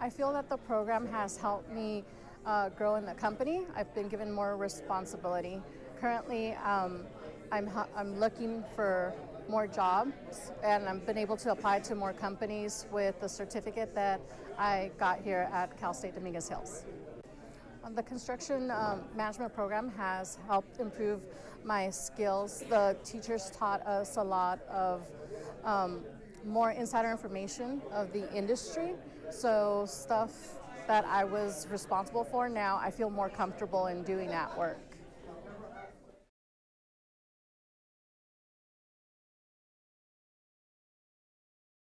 I feel that the program has helped me grow in the company. I've been given more responsibility. Currently, I'm looking for more jobs, and I've been able to apply to more companies with the certificate that I got here at Cal State Dominguez Hills. The construction management program has helped improve my skills. The teachers taught us a lot of more insider information of the industry, so stuff that I was responsible for now, I feel more comfortable in doing that work.